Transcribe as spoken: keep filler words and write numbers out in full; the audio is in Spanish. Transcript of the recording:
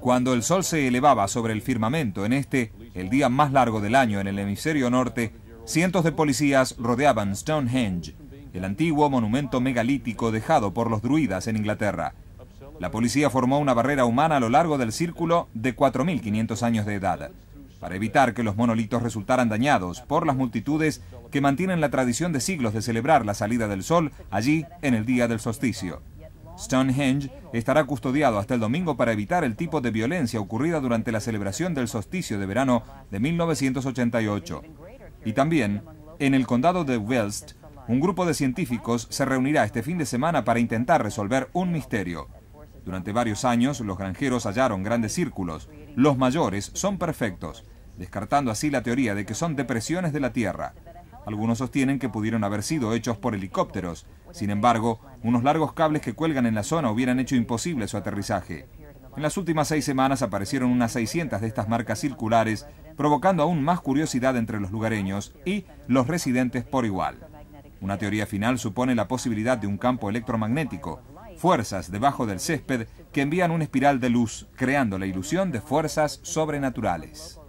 Cuando el sol se elevaba sobre el firmamento en este, el día más largo del año en el hemisferio norte, cientos de policías rodeaban Stonehenge, el antiguo monumento megalítico dejado por los druidas en Inglaterra. La policía formó una barrera humana a lo largo del círculo de cuatro mil quinientos años de edad, para evitar que los monolitos resultaran dañados por las multitudes que mantienen la tradición de siglos de celebrar la salida del sol allí en el día del solsticio. Stonehenge estará custodiado hasta el domingo para evitar el tipo de violencia ocurrida durante la celebración del solsticio de verano de mil novecientos ochenta y ocho. Y también, en el condado de Wiltshire, un grupo de científicos se reunirá este fin de semana para intentar resolver un misterio. Durante varios años, los granjeros hallaron grandes círculos. Los mayores son perfectos, descartando así la teoría de que son depresiones de la Tierra. Algunos sostienen que pudieron haber sido hechos por helicópteros. Sin embargo, unos largos cables que cuelgan en la zona hubieran hecho imposible su aterrizaje. En las últimas seis semanas aparecieron unas seiscientas de estas marcas circulares, provocando aún más curiosidad entre los lugareños y los residentes por igual. Una teoría final supone la posibilidad de un campo electromagnético, fuerzas debajo del césped que envían una espiral de luz, creando la ilusión de fuerzas sobrenaturales.